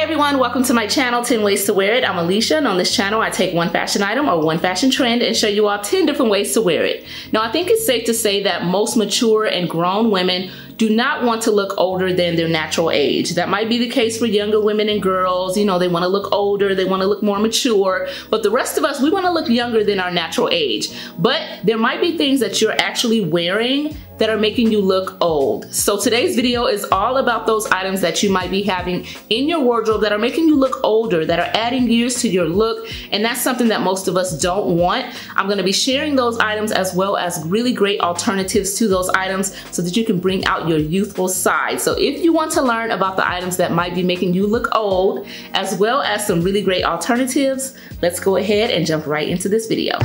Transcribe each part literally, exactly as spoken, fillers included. Hi everyone, welcome to my channel, ten Ways to Wear It. I'm Alicia, and on this channel I take one fashion item or one fashion trend and show you all ten different ways to wear it. Now I think it's safe to say that most mature and grown women do not want to look older than their natural age. That might be the case for younger women and girls. You know, they want to look older, they want to look more mature, but the rest of us, we want to look younger than our natural age. But there might be things that you're actually wearing that are making you look old. So today's video is all about those items that you might be having in your wardrobe that are making you look older, that are adding years to your look, and that's something that most of us don't want. I'm gonna be sharing those items as well as really great alternatives to those items so that you can bring out your youthful side. So if you want to learn about the items that might be making you look old, as well as some really great alternatives, let's go ahead and jump right into this video.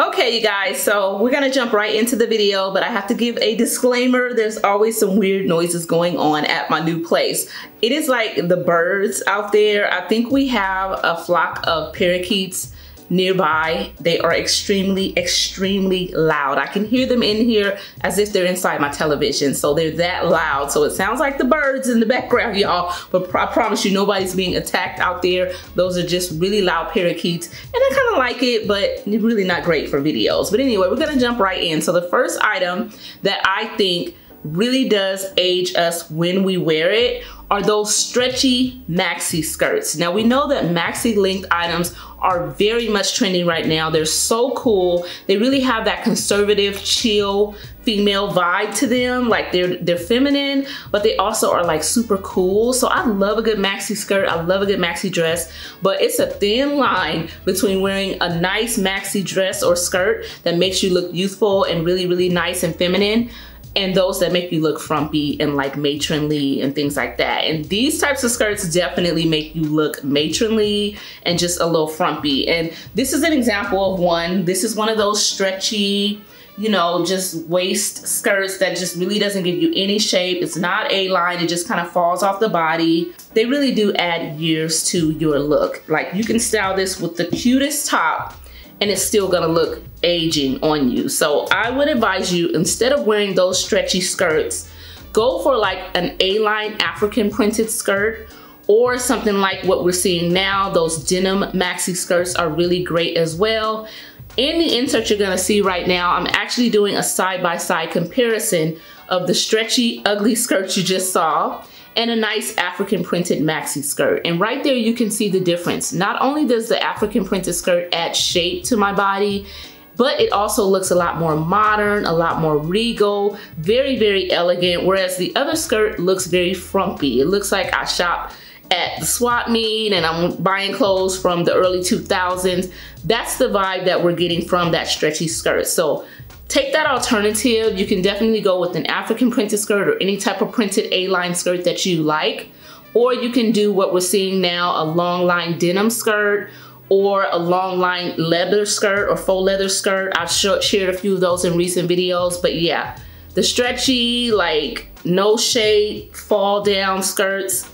Okay, you guys, so we're gonna jump right into the video, but I have to give a disclaimer. There's always some weird noises going on at my new place. It is like the birds out there. I think we have a flock of parakeets nearby. They are extremely, extremely loud. I can hear them in here as if they're inside my television. So they're that loud. So it sounds like the birds in the background, y'all. But I promise you, nobody's being attacked out there. Those are just really loud parakeets. And I kind of like it, but really not great for videos. But anyway, we're going to jump right in. So the first item that I think really does age us when we wear it are those stretchy maxi skirts. Now we know that maxi length items are very much trending right now. They're so cool. They really have that conservative, chill, female vibe to them. Like they're they're feminine, but they also are like super cool. So I love a good maxi skirt. I love a good maxi dress, but it's a thin line between wearing a nice maxi dress or skirt that makes you look youthful and really, really nice and feminine, and those that make you look frumpy and like matronly and things like that. And these types of skirts definitely make you look matronly and just a little frumpy. And this is an example of one. This is one of those stretchy, you know, just waist skirts that just really doesn't give you any shape. It's not A-line, it just kind of falls off the body. They really do add years to your look. Like you can style this with the cutest top and it's still gonna look aging on you. So I would advise you, instead of wearing those stretchy skirts, go for like an A-line African printed skirt or something like what we're seeing now. Those denim maxi skirts are really great as well. In the insert you're gonna see right now, I'm actually doing a side-by-side comparison of the stretchy, ugly skirts you just saw and a nice African printed maxi skirt. And right there you can see the difference. Not only does the African printed skirt add shape to my body, but it also looks a lot more modern, a lot more regal, very, very elegant, whereas the other skirt looks very frumpy. It looks like I shop at the swap meet and I'm buying clothes from the early two thousands. That's the vibe that we're getting from that stretchy skirt. So take that alternative. You can definitely go with an African printed skirt or any type of printed A-line skirt that you like. Or you can do what we're seeing now, a long line denim skirt or a long line leather skirt or faux leather skirt. I've shared a few of those in recent videos, but yeah, the stretchy, like no shade, fall down skirts,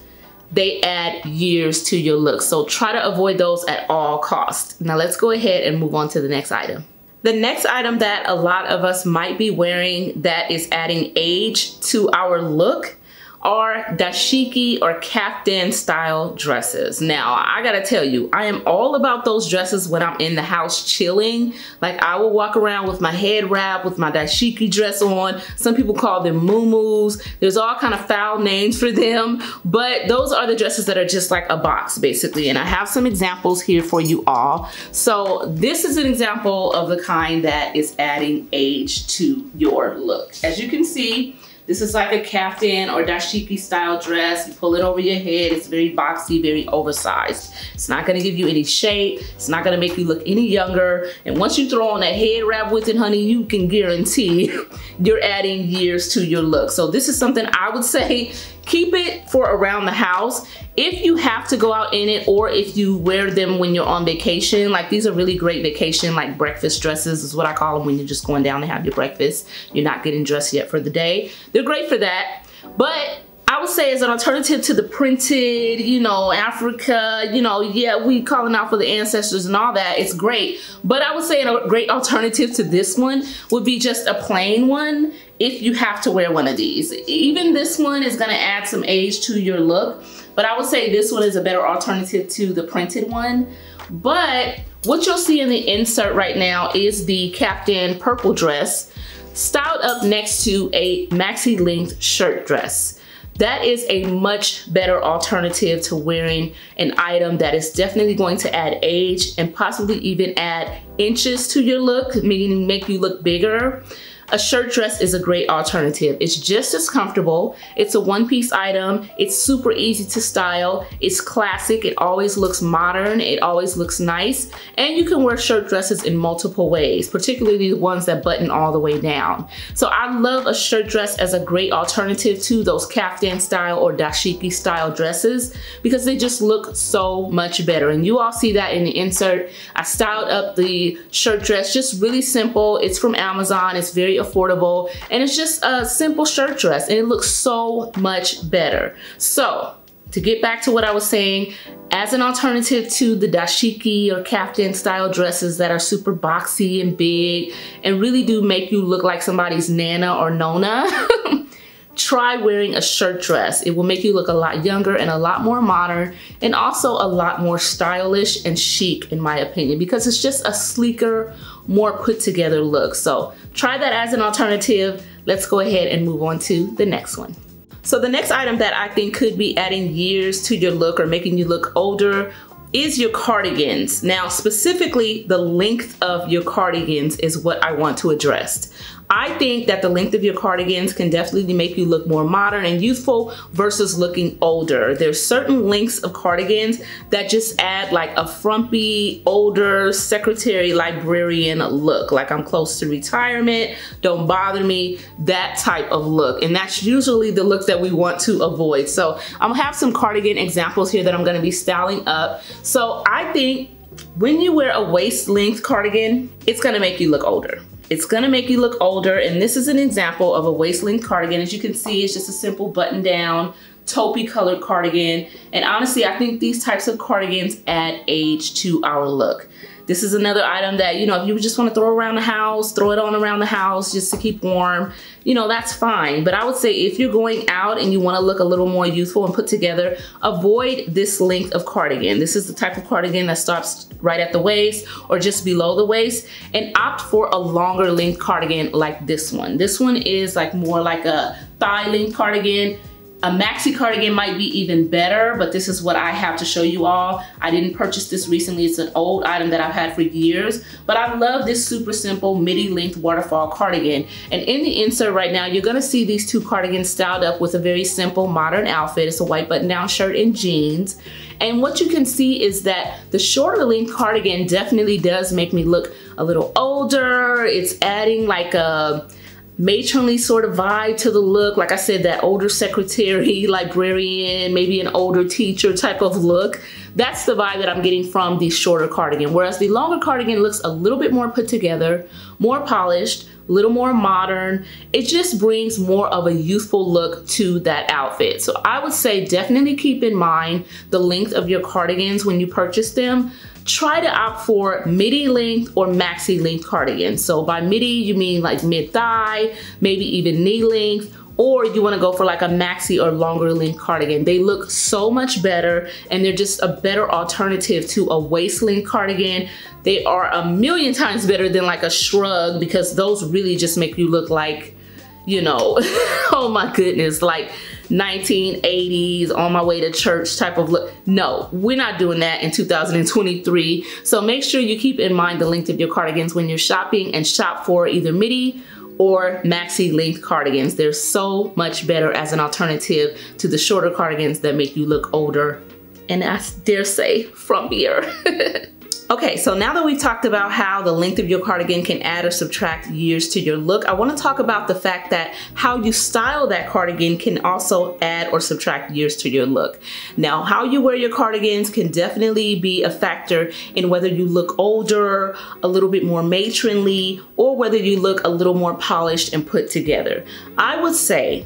they add years to your look. So try to avoid those at all costs. Now let's go ahead and move on to the next item. The next item that a lot of us might be wearing that is adding age to our look are dashiki or kaftan style dresses. Now, I gotta tell you, I am all about those dresses when I'm in the house chilling. Like I will walk around with my head wrap, with my dashiki dress on. Some people call them muumuus. There's all kind of foul names for them, but those are the dresses that are just like a box basically. And I have some examples here for you all. So this is an example of the kind that is adding age to your look. As you can see, this is like a kaftan or dashiki style dress. You pull it over your head. It's very boxy, very oversized. It's not gonna give you any shape. It's not gonna make you look any younger. And once you throw on that head wrap with it, honey, you can guarantee you're adding years to your look. So this is something I would say, keep it for around the house. If you have to go out in it, or if you wear them when you're on vacation, like these are really great vacation, like breakfast dresses is what I call them when you're just going down to have your breakfast. You're not getting dressed yet for the day. They're great for that. But I would say as an alternative to the printed, you know, Africa, you know, yeah, we calling out for the ancestors and all that, it's great. But I would say a great alternative to this one would be just a plain one if you have to wear one of these. Even this one is gonna add some age to your look, but I would say this one is a better alternative to the printed one. But what you'll see in the insert right now is the Captain purple dress styled up next to a maxi length shirt dress. That is a much better alternative to wearing an item that is definitely going to add age and possibly even add inches to your look, meaning make you look bigger. A shirt dress is a great alternative. It's just as comfortable. It's a one-piece item. It's super easy to style. It's classic. It always looks modern. It always looks nice. And you can wear shirt dresses in multiple ways, particularly the ones that button all the way down. So I love a shirt dress as a great alternative to those kaftan style or dashiki style dresses because they just look so much better. And you all see that in the insert. I styled up the shirt dress, just really simple. It's from Amazon. It's very affordable, and it's just a simple shirt dress and it looks so much better. So to get back to what I was saying, as an alternative to the dashiki or kaftan style dresses that are super boxy and big and really do make you look like somebody's nana or nona, try wearing a shirt dress. It will make you look a lot younger and a lot more modern, and also a lot more stylish and chic in my opinion, because it's just a sleeker, more put together look. So try that as an alternative. Let's go ahead and move on to the next one. So the next item that I think could be adding years to your look or making you look older is your cardigans. Now, specifically the length of your cardigans is what I want to address. I think that the length of your cardigans can definitely make you look more modern and youthful versus looking older. There's certain lengths of cardigans that just add like a frumpy, older, secretary librarian look. Like, I'm close to retirement, don't bother me, that type of look. And that's usually the look that we want to avoid. So I'm gonna have some cardigan examples here that I'm gonna be styling up. So I think when you wear a waist length cardigan, it's gonna make you look older. It's gonna make you look older, and this is an example of a waist length cardigan. As you can see, it's just a simple button down, taupey colored cardigan. And honestly, I think these types of cardigans add age to our look. This is another item that, you know, if you just wanna throw around the house, throw it on around the house just to keep warm, you know, that's fine. But I would say if you're going out and you wanna look a little more youthful and put together, avoid this length of cardigan. This is the type of cardigan that stops right at the waist or just below the waist, and opt for a longer length cardigan like this one. This one is like more like a thigh length cardigan. A maxi cardigan might be even better, but this is what I have to show you all. I didn't purchase this recently. It's an old item that I've had for years, but I love this super simple midi length waterfall cardigan. And in the insert right now, you're gonna see these two cardigans styled up with a very simple modern outfit. It's a white button down shirt and jeans. And what you can see is that the shorter length cardigan definitely does make me look a little older. It's adding like a matronly sort of vibe to the look. Like I said, that older secretary, librarian, maybe an older teacher type of look. That's the vibe that I'm getting from the shorter cardigan. Whereas the longer cardigan looks a little bit more put together, more polished, a little more modern. It just brings more of a youthful look to that outfit. So I would say definitely keep in mind the length of your cardigans when you purchase them. Try to opt for midi length or maxi length cardigans. So by midi, you mean like mid thigh, maybe even knee length, or you wanna go for like a maxi or longer length cardigan. They look so much better, and they're just a better alternative to a waist length cardigan. They are a million times better than like a shrug, because those really just make you look like, you know, oh my goodness, like nineteen eighties, on my way to church type of look. No, we're not doing that in two thousand twenty-three. So make sure you keep in mind the length of your cardigans when you're shopping, and shop for either midi or maxi length cardigans. They're so much better as an alternative to the shorter cardigans that make you look older, and I dare say frumpier. Okay, so now that we've talked about how the length of your cardigan can add or subtract years to your look, I want to talk about the fact that how you style that cardigan can also add or subtract years to your look. Now, how you wear your cardigans can definitely be a factor in whether you look older, a little bit more matronly, or whether you look a little more polished and put together. I would say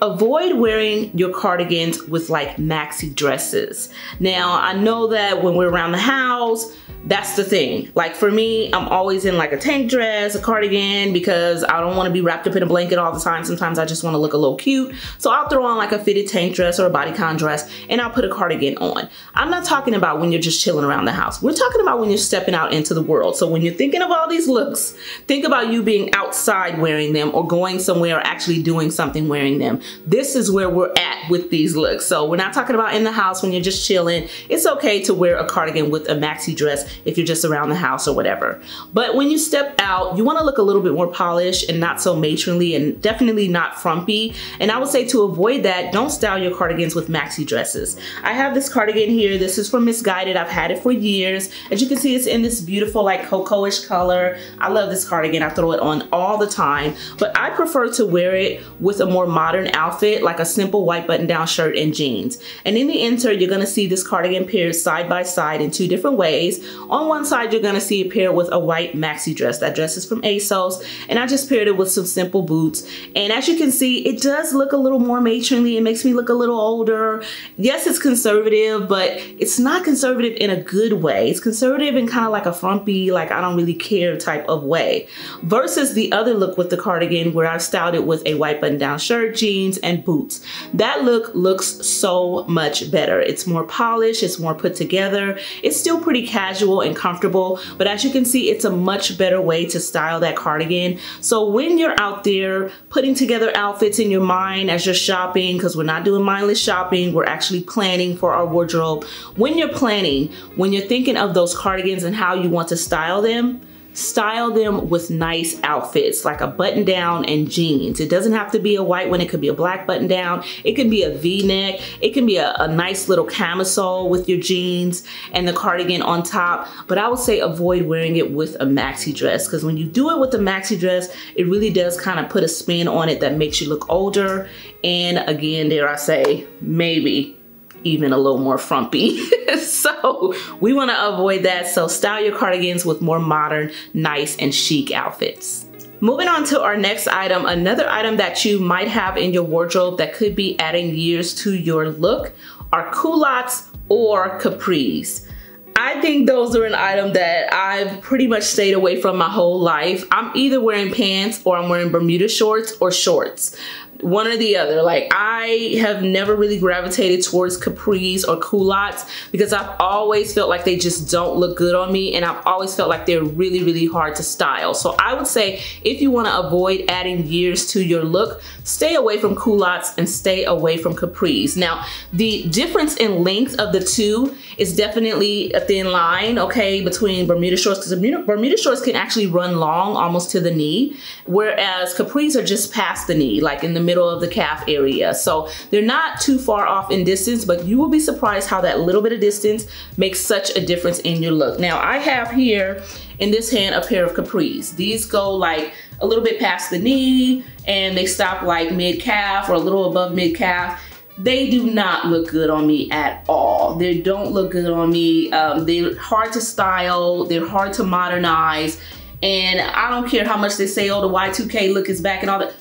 Avoid wearing your cardigans with like maxi dresses. Now, I know that when we're around the house, that's the thing. Like for me, I'm always in like a tank dress, a cardigan, because I don't want to be wrapped up in a blanket all the time. Sometimes I just want to look a little cute. So I'll throw on like a fitted tank dress or a bodycon dress and I'll put a cardigan on. I'm not talking about when you're just chilling around the house. We're talking about when you're stepping out into the world. So when you're thinking of all these looks, think about you being outside wearing them or going somewhere or actually doing something wearing them. This is where we're at with these looks. So we're not talking about in the house when you're just chilling. It's okay to wear a cardigan with a maxi dress if you're just around the house or whatever. But when you step out, you want to look a little bit more polished and not so matronly and definitely not frumpy. And I would say to avoid that, don't style your cardigans with maxi dresses. I have this cardigan here. This is from Misguided. I've had it for years. As you can see, it's in this beautiful like cocoa-ish color. I love this cardigan. I throw it on all the time, but I prefer to wear it with a more modern outfit, like a simple white button-down shirt and jeans. And in the insert, you're gonna see this cardigan paired side by side in two different ways. On one side, you're gonna see it paired with a white maxi dress. That dress is from ASOS, and I just paired it with some simple boots. And as you can see, it does look a little more matronly. It makes me look a little older. Yes, it's conservative, but it's not conservative in a good way. It's conservative in kind of like a frumpy, like I don't really care type of way. Versus the other look with the cardigan where I've styled it with a white button-down shirt, jeans, and boots. That look looks so much better. It's more polished, it's more put together. It's still pretty casual and comfortable, but as you can see, it's a much better way to style that cardigan. So when you're out there putting together outfits in your mind as you're shopping, because we're not doing mindless shopping, we're actually planning for our wardrobe. When you're planning, when you're thinking of those cardigans and how you want to style them, style them with nice outfits, like a button down and jeans. It doesn't have to be a white one. It could be a black button down. It can be a V-neck. It can be a, a nice little camisole with your jeans and the cardigan on top. But I would say avoid wearing it with a maxi dress, because when you do it with a maxi dress, it really does kind of put a spin on it that makes you look older. And again, dare I say, maybe even a little more frumpy. So we want to avoid that. So style your cardigans with more modern, nice, and chic outfits. Moving on to our next item, another item that you might have in your wardrobe that could be adding years to your look are culottes or capris. I think those are an item that I've pretty much stayed away from my whole life. I'm either wearing pants or I'm wearing Bermuda shorts or shorts. One or the other. Like, I have never really gravitated towards capris or culottes because I've always felt like they just don't look good on me, and I've always felt like they're really, really hard to style. So I would say if you want to avoid adding years to your look, stay away from culottes and stay away from capris. Now, the difference in length of the two is definitely a thin line, okay, between Bermuda shorts, because Bermuda, Bermuda shorts can actually run long almost to the knee, whereas capris are just past the knee, like in the middle of the calf area. So they're not too far off in distance, but you will be surprised how that little bit of distance makes such a difference in your look. Now, I have here in this hand a pair of capris. These go like a little bit past the knee and they stop like mid-calf or a little above mid-calf. They do not look good on me at all. They don't look good on me. Um, they're hard to style. They're hard to modernize. And I don't care how much they say, oh, the Y two K look is back and all that.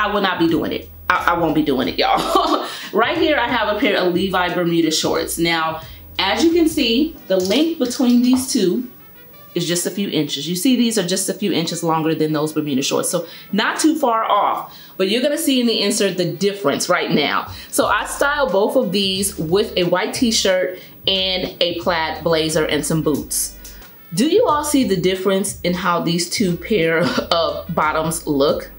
I will not be doing it. I, I won't be doing it, y'all. Right here, I have a pair of Levi's Bermuda shorts. Now, as you can see, the length between these two is just a few inches. You see, these are just a few inches longer than those Bermuda shorts. So not too far off, but you're gonna see in the insert the difference right now. So I style both of these with a white t-shirt and a plaid blazer and some boots. Do you all see the difference in how these two pair of bottoms look?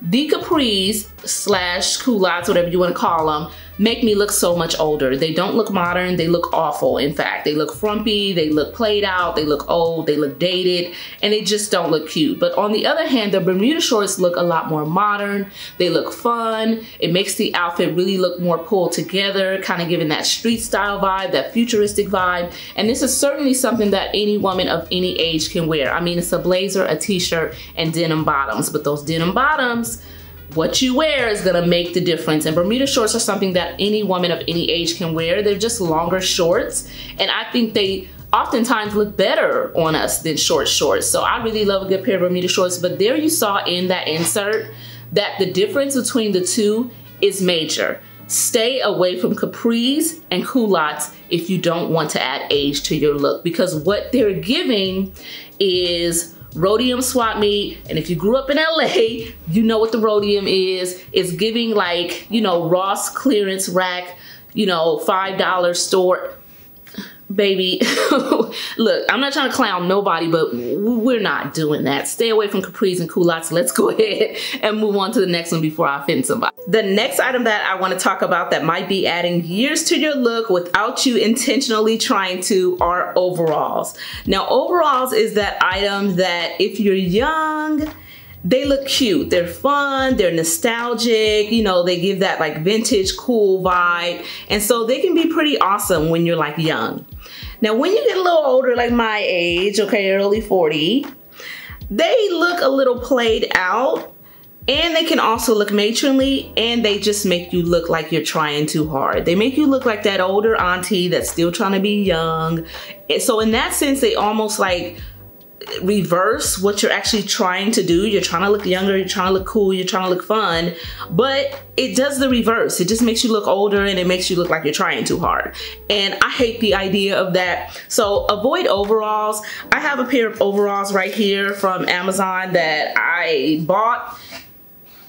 The capris slash culottes, whatever you want to call them, make me look so much older. They don't look modern. They look awful. In fact, they look frumpy. They look played out. They look old. They look dated, and they just don't look cute. But on the other hand, the Bermuda shorts look a lot more modern. They look fun. It makes the outfit really look more pulled together, kind of giving that street style vibe, that futuristic vibe. And this is certainly something that any woman of any age can wear. I mean, it's a blazer, a t-shirt, and denim bottoms, but those denim bottoms, what you wear is gonna make the difference. And Bermuda shorts are something that any woman of any age can wear. They're just longer shorts. And I think they oftentimes look better on us than short shorts. So I really love a good pair of Bermuda shorts. But there you saw in that insert that the difference between the two is major. Stay away from capris and culottes if you don't want to add age to your look, because what they're giving is Rhodium swap meet. And if you grew up in L A, you know what the Rhodium is. It's giving like, you know, Ross clearance rack, you know, five dollar store. Baby, look, I'm not trying to clown nobody, but we're not doing that. Stay away from capris and culottes. Let's go ahead and move on to the next one before I offend somebody. The next item that I want to talk about that might be adding years to your look without you intentionally trying to are overalls. Now, overalls is that item that if you're young, they look cute, they're fun, they're nostalgic, you know, they give that like vintage cool vibe. And so they can be pretty awesome when you're like young. Now, when you get a little older, like my age, okay, early forty, they look a little played out, and they can also look matronly, and they just make you look like you're trying too hard. They make you look like that older auntie that's still trying to be young. And so in that sense, they almost like reverse what you're actually trying to do. You're trying to look younger, you're trying to look cool, you're trying to look fun, but it does the reverse. It just makes you look older, and it makes you look like you're trying too hard. And I hate the idea of that. So avoid overalls. I have a pair of overalls right here from Amazon that I bought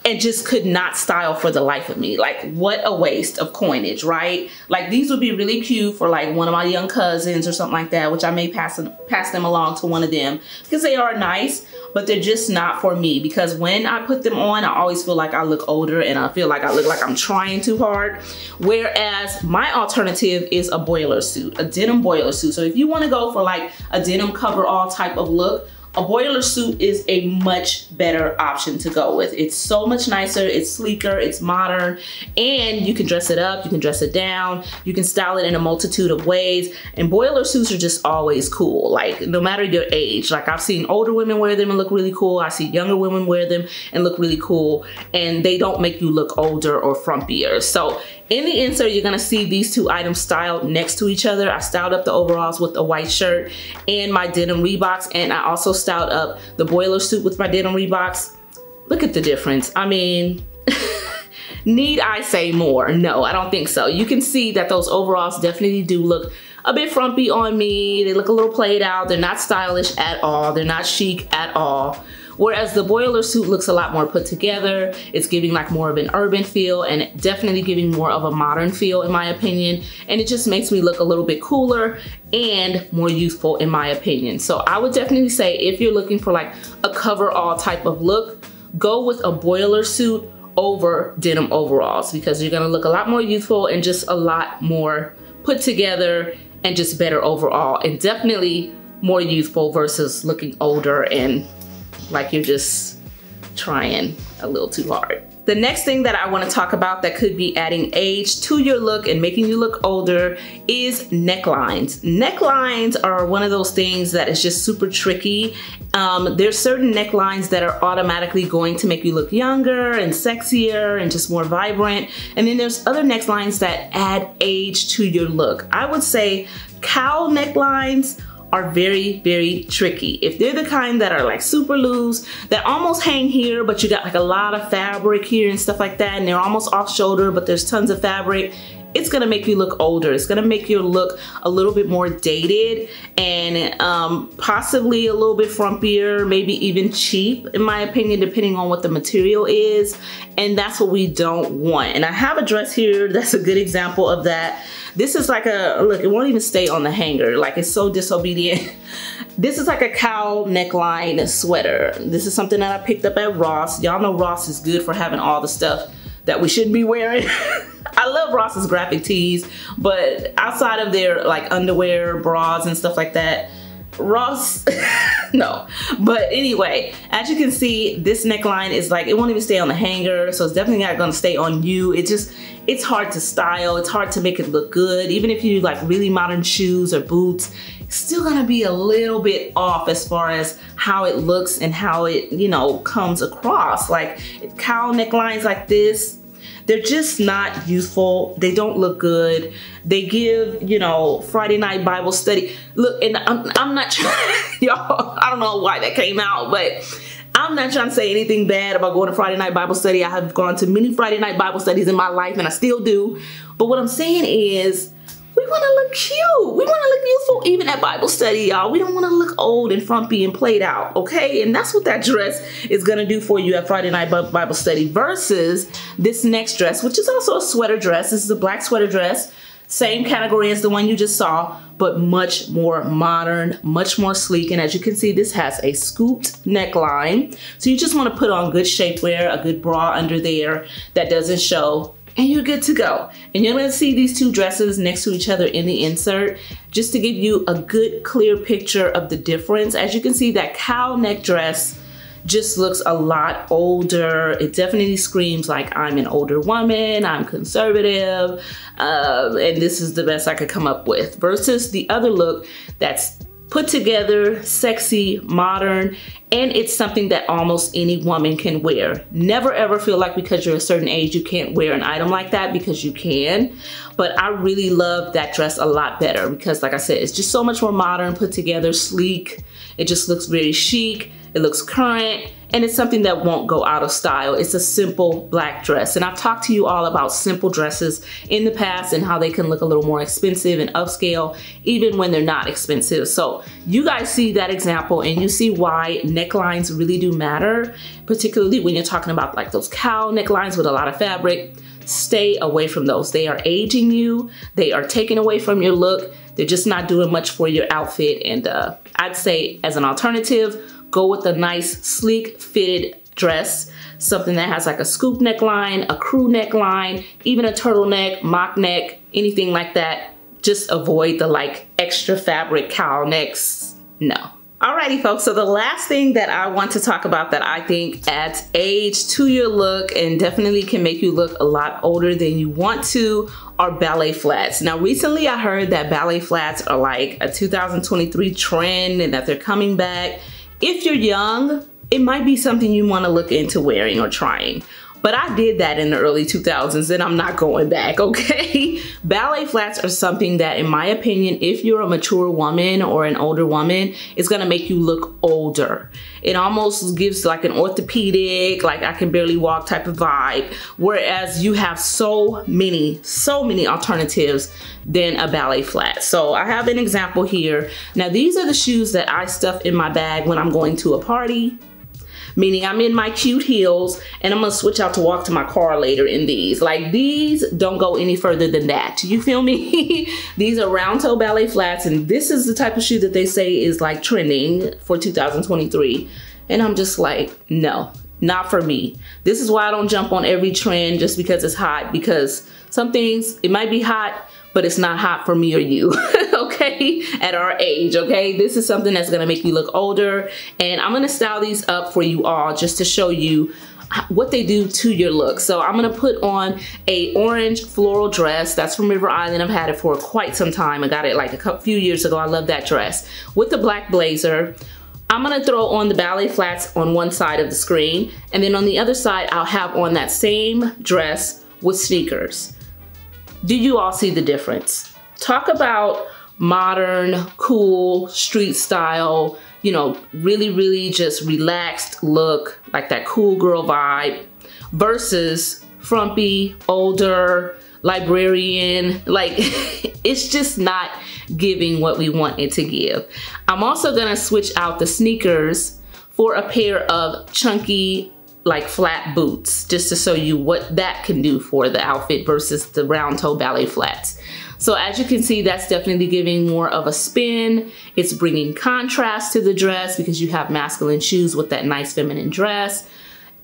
and just could not style for the life of me. Like, what a waste of coinage, right? Like, these would be really cute for like one of my young cousins or something like that, which I may pass, pass them along to one of them because they are nice, but they're just not for me, because when I put them on, I always feel like I look older, and I feel like I look like I'm trying too hard. Whereas my alternative is a boiler suit, a denim boiler suit. So if you wanna go for like a denim coverall type of look, a boiler suit is a much better option to go with. It's so much nicer, it's sleeker, it's modern, and you can dress it up, you can dress it down, you can style it in a multitude of ways. And boiler suits are just always cool, like no matter your age. Like, I've seen older women wear them and look really cool. I see younger women wear them and look really cool, and they don't make you look older or frumpier. So in the insert, you're gonna see these two items styled next to each other. I styled up the overalls with a white shirt and my denim Reeboks, and I also styled up the boiler suit with my denim Reeboks. Look at the difference. I mean, need I say more? No, I don't think so. You can see that those overalls definitely do look a bit frumpy on me. They look a little played out. They're not stylish at all. They're not chic at all. Whereas the boiler suit looks a lot more put together. It's giving like more of an urban feel, and definitely giving more of a modern feel in my opinion. And it just makes me look a little bit cooler and more youthful in my opinion. So I would definitely say if you're looking for like a coverall type of look, go with a boiler suit over denim overalls, because you're gonna look a lot more youthful and just a lot more put together and just better overall, and definitely more youthful versus looking older and like you're just trying a little too hard. The next thing that I want to talk about that could be adding age to your look and making you look older is necklines. Necklines are one of those things that is just super tricky. Um, there's certain necklines that are automatically going to make you look younger and sexier and just more vibrant. And then there's other necklines that add age to your look. I would say cowl necklines are very, very tricky. If they're the kind that are like super loose, that almost hang here, but you got like a lot of fabric here and stuff like that, and they're almost off shoulder, but there's tons of fabric, it's gonna make you look older. It's gonna make your look a little bit more dated, and um, possibly a little bit frumpier, maybe even cheap, in my opinion, depending on what the material is. And that's what we don't want. And I have a dress here that's a good example of that. This is like a, look, it won't even stay on the hanger. Like, it's so disobedient. This is like a cowl neckline sweater. This is something that I picked up at Ross. Y'all know Ross is good for having all the stuff that we shouldn't be wearing. I love Ross's graphic tees, but outside of their like underwear, bras and stuff like that, Ross, no. But anyway, as you can see, this neckline is like, it won't even stay on the hanger, so it's definitely not gonna stay on you. It just, it's hard to style, it's hard to make it look good. Even if you like really modern shoes or boots, it's still gonna be a little bit off as far as how it looks and how it, you know, comes across. Like, cowl necklines like this, they're just not useful. They don't look good. They give, you know, Friday night Bible study. Look, and I'm, I'm not trying, y'all, I don't know why that came out, but I'm not trying to say anything bad about going to Friday night Bible study. I have gone to many Friday night Bible studies in my life and I still do. But what I'm saying is, we want to look cute. We want to look beautiful even at Bible study, y'all. We don't want to look old and frumpy and played out, okay? And that's what that dress is going to do for you at Friday night Bible study versus this next dress, which is also a sweater dress. This is a black sweater dress. Same category as the one you just saw, but much more modern, much more sleek. And as you can see, this has a scooped neckline. So you just want to put on good shapewear, a good bra under there that doesn't show, and you're good to go. And you're gonna see these two dresses next to each other in the insert, just to give you a good, clear picture of the difference. As you can see, that cowl neck dress just looks a lot older. It definitely screams like, I'm an older woman, I'm conservative, uh, and this is the best I could come up with. Versus the other look that's put together, sexy, modern, and it's something that almost any woman can wear. Never ever feel like because you're a certain age you can't wear an item like that, because you can. But I really love that dress a lot better because, like I said, it's just so much more modern, put together, sleek. It just looks very chic. It looks current, and it's something that won't go out of style. It's a simple black dress. And I've talked to you all about simple dresses in the past and how they can look a little more expensive and upscale, even when they're not expensive. So you guys see that example and you see why necklines really do matter, particularly when you're talking about like those cowl necklines with a lot of fabric. Stay away from those. They are aging you. They are taking away from your look. They're just not doing much for your outfit. And uh, I'd say as an alternative, go with a nice, sleek, fitted dress, something that has like a scoop neckline, a crew neckline, even a turtleneck, mock neck, anything like that. Just avoid the like extra fabric cowl necks, no. Alrighty folks, so the last thing that I want to talk about that I think adds age to your look and definitely can make you look a lot older than you want to are ballet flats. Now recently I heard that ballet flats are like a two thousand twenty-three trend and that they're coming back. If you're young, it might be something you want to look into wearing or trying. But I did that in the early two thousands and I'm not going back, okay? Ballet flats are something that, in my opinion, if you're a mature woman or an older woman, it's gonna make you look older. It almost gives like an orthopedic, like I can barely walk type of vibe. Whereas you have so many, so many alternatives than a ballet flat. So I have an example here. Now these are the shoes that I stuff in my bag when I'm going to a party. Meaning I'm in my cute heels and I'm gonna switch out to walk to my car later in these. Like these don't go any further than that. You feel me? These are round toe ballet flats, and this is the type of shoe that they say is like trending for two thousand twenty-three. And I'm just like, no, not for me. This is why I don't jump on every trend just because it's hot, because some things, it might be hot, but it's not hot for me or you, okay? At our age, okay? This is something that's gonna make you look older, and I'm gonna style these up for you all just to show you what they do to your look. So I'm gonna put on a orange floral dress. That's from River Island. I've had it for quite some time. I got it like a couple, few years ago. I love that dress. With the black blazer, I'm gonna throw on the ballet flats on one side of the screen, and then on the other side, I'll have on that same dress with sneakers. Do you all see the difference? Talk about modern, cool, street style, you know, really, really just relaxed look, like that cool girl vibe, versus frumpy, older, librarian. Like, it's just not giving what we want it to give. I'm also gonna switch out the sneakers for a pair of chunky, like flat boots, just to show you what that can do for the outfit versus the round toe ballet flats. So as you can see, that's definitely giving more of a spin. It's bringing contrast to the dress because you have masculine shoes with that nice feminine dress.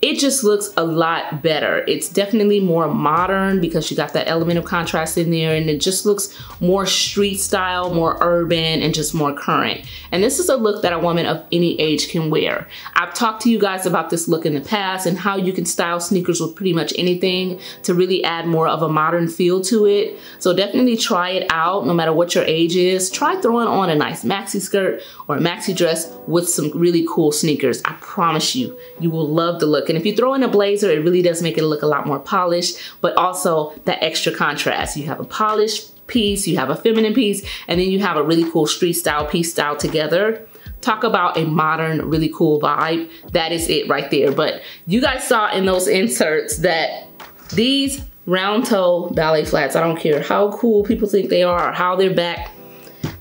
It just looks a lot better. It's definitely more modern because you got that element of contrast in there, and it just looks more street style, more urban, and just more current. And this is a look that a woman of any age can wear. I've talked to you guys about this look in the past and how you can style sneakers with pretty much anything to really add more of a modern feel to it. So definitely try it out no matter what your age is. Try throwing on a nice maxi skirt or a maxi dress with some really cool sneakers. I promise you, you will love the look. And if you throw in a blazer, it really does make it look a lot more polished, but also that extra contrast. You have a polished piece, you have a feminine piece, and then you have a really cool street style piece style together. Talk about a modern, really cool vibe. That is it right there. But you guys saw in those inserts that these round toe ballet flats, I don't care how cool people think they are or how they're back,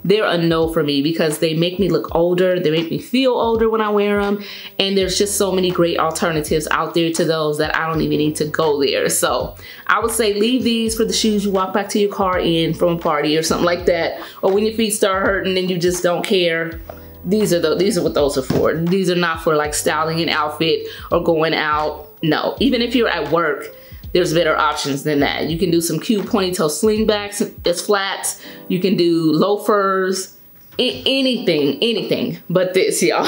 they're a no for me because they make me look older. They make me feel older when I wear them. And there's just so many great alternatives out there to those that I don't even need to go there. So I would say leave these for the shoes you walk back to your car in from a party or something like that. Or when your feet start hurting and you just don't care. These are, the, these are what those are for. These are not for like styling an outfit or going out. No, even if you're at work, there's better options than that. You can do some cute ponytail slingbacks as flats. You can do loafers, anything, anything but this, y'all.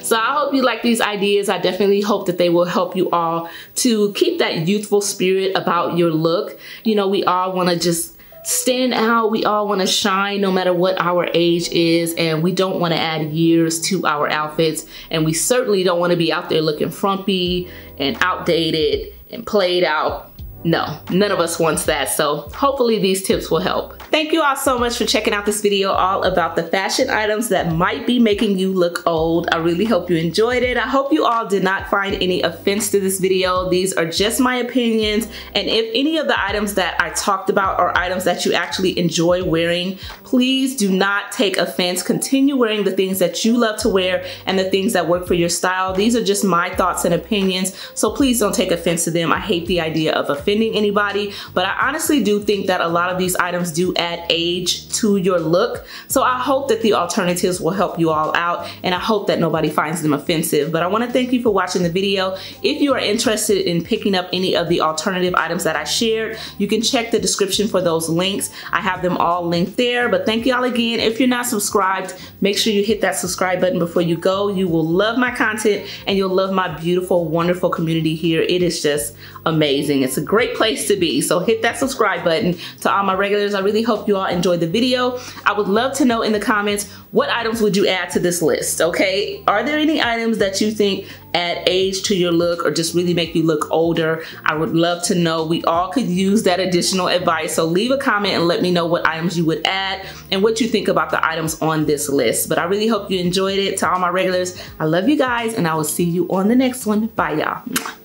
So I hope you like these ideas. I definitely hope that they will help you all to keep that youthful spirit about your look. You know, we all wanna just stand out. We all wanna shine no matter what our age is, and we don't wanna add years to our outfits. And we certainly don't wanna be out there looking frumpy and outdated and played out. No, none of us wants that. So hopefully these tips will help. Thank you all so much for checking out this video all about the fashion items that might be making you look old. I really hope you enjoyed it. I hope you all did not find any offense to this video. These are just my opinions. And if any of the items that I talked about are items that you actually enjoy wearing, please do not take offense. Continue wearing the things that you love to wear and the things that work for your style. These are just my thoughts and opinions. So please don't take offense to them. I hate the idea of offense. Anybody, but I honestly do think that a lot of these items do add age to your look. So I hope that the alternatives will help you all out, and I hope that nobody finds them offensive. But I want to thank you for watching the video. If you are interested in picking up any of the alternative items that I shared, you can check the description for those links. I have them all linked there. But thank y'all again. If you're not subscribed, make sure you hit that subscribe button before you go. You will love my content, and you'll love my beautiful, wonderful community here. It is just amazing. It's a great Great place to be. So hit that subscribe button. To all my regulars, I really hope you all enjoyed the video. I would love to know in the comments, what items would you add to this list? Okay, are there any items that you think add age to your look or just really make you look older? I would love to know. We all could use that additional advice. So leave a comment and let me know what items you would add and what you think about the items on this list. But I really hope you enjoyed it. To all my regulars, I love you guys, and I will see you on the next one. Bye, y'all.